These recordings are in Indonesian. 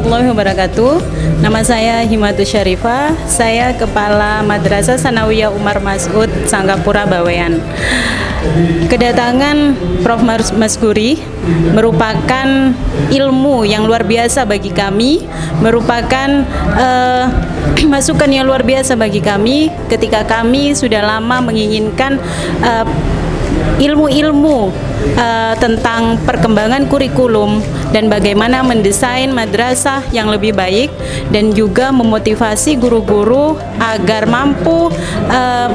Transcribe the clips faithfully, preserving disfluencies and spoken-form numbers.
warahmatullahi wabarakatuh. Nama saya Himatu Syarifah. Saya Kepala Madrasah Tsanawiyah Umar Mas'ud Sanggapura Bawean. Kedatangan Profesor Maskuri merupakan ilmu yang luar biasa bagi kami, merupakan uh, masukan yang luar biasa bagi kami ketika kami sudah lama menginginkan uh, ilmu-ilmu uh, tentang perkembangan kurikulum dan bagaimana mendesain madrasah yang lebih baik, dan juga memotivasi guru-guru agar mampu uh,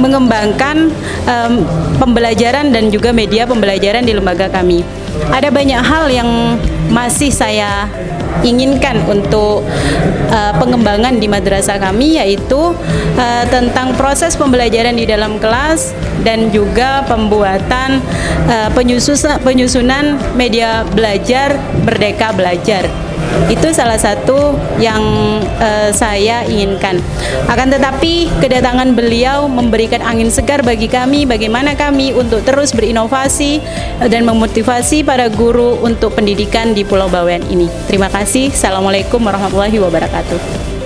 mengembangkan um, pembelajaran dan juga media pembelajaran di lembaga kami. Ada banyak hal yang masih saya inginkan untuk uh, pengembangan di madrasah kami, yaitu uh, tentang proses pembelajaran di dalam kelas dan juga pembuatan uh, penyusunan, penyusunan media belajar Merdeka Belajar. Itu salah satu yang uh, saya inginkan. Akan tetapi kedatangan beliau memberikan angin segar bagi kami, bagaimana kami untuk terus berinovasi dan memotivasi para guru untuk pendidikan di Pulau Bawean ini. Terima kasih. Assalamualaikum warahmatullahi wabarakatuh.